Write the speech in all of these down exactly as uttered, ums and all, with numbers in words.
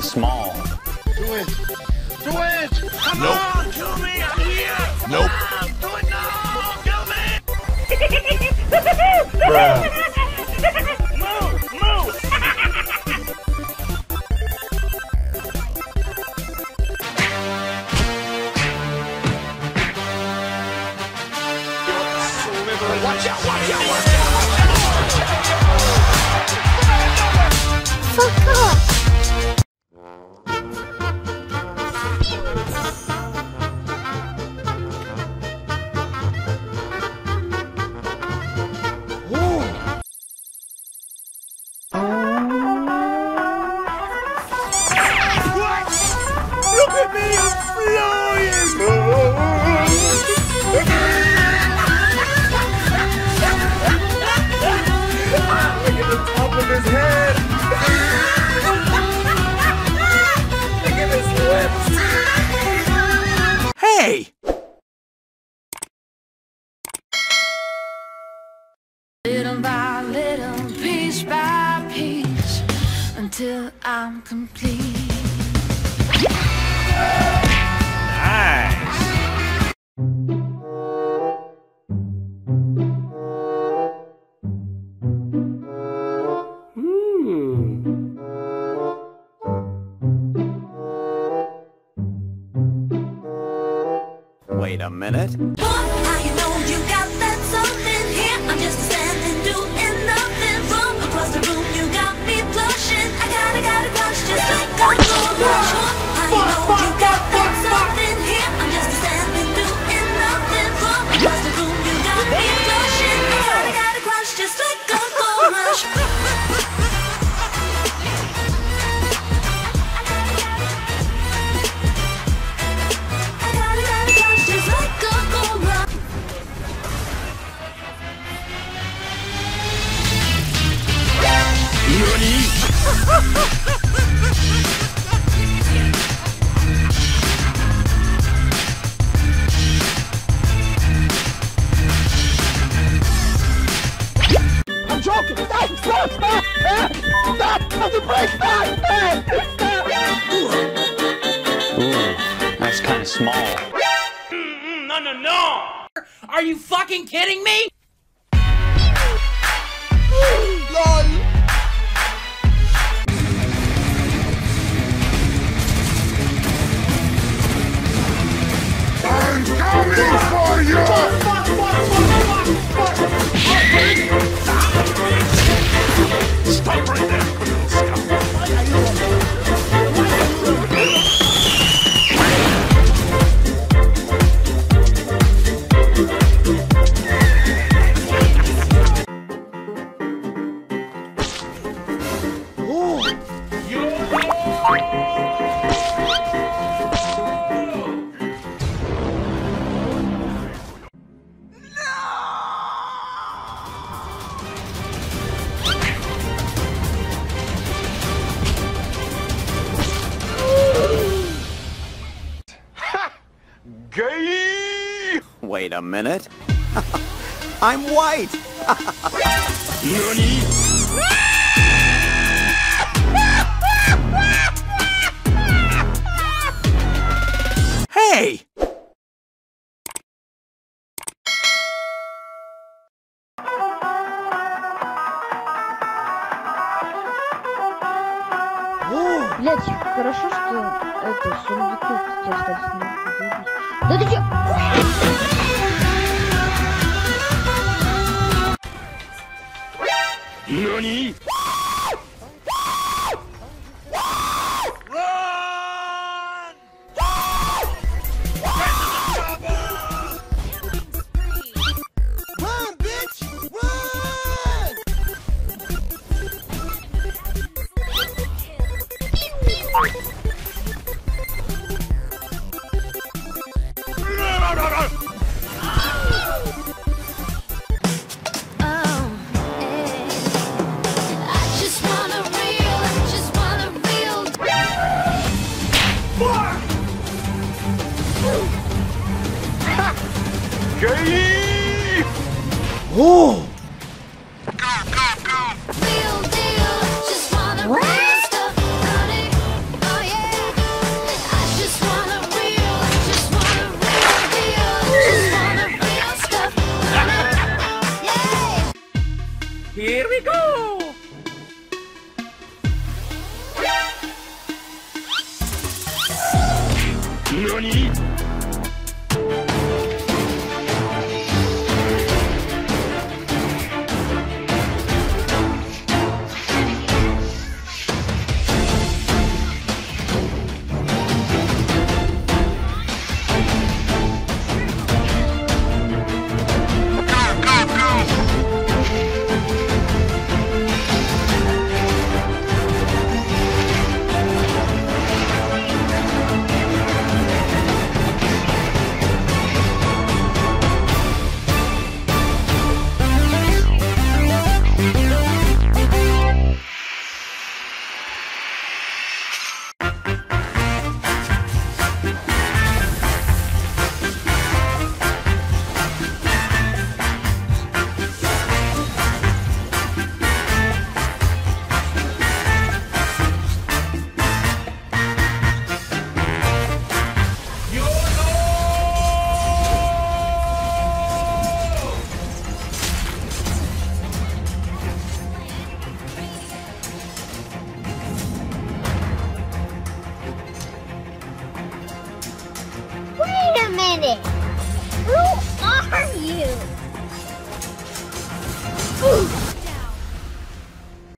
Small. Do it! Do it! Come nope. on! Kill me! I'm here! Nope! Ah, do it now! Kill me! Move! Move! Watch out! Watch out! Watch out! Fuck off! Till I'm complete. Nice. Mm. Wait a minute. Boy, I know you got that something here. I'm just standing doing nothing from across the room. You got me blushing. I got a crush just like a rush. I know you got that something here. I'm just standing doing nothing from across the room. You got me blushing. I got a crush just like a rush. I got a crush just like a rush. Nani? I'm joking! Stop! Stop! Stop! Stop! Stop the break! Stop! Stop! Stop! That's kind of small. Mm-mm, no, no, no! Are you fucking kidding me? Lol. Coming for you! Stop right there! Wait a minute. I'm white. Nani? Hey! Блять, хорошо, что это сундуки сейчас остались. Да ты чё? Нани? Oh! Go, go, go! Real deal, just wanna real stuff, honey. Oh yeah. I just wanna real, I just wanna real deal. Just wanna real stuff, honey. Yeah. Here we go! Nani?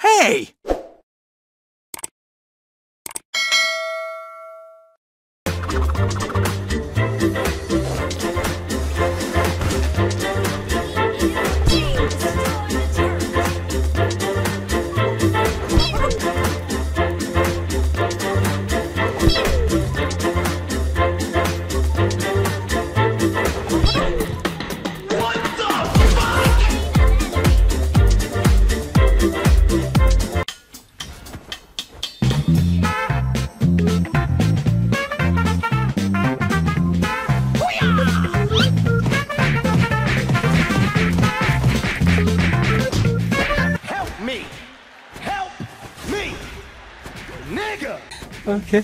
Hey! Okay.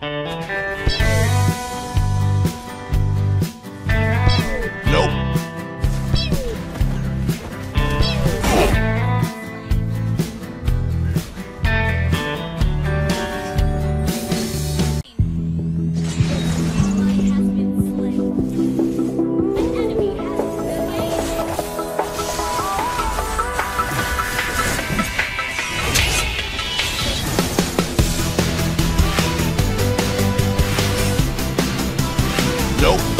Nope. Nope.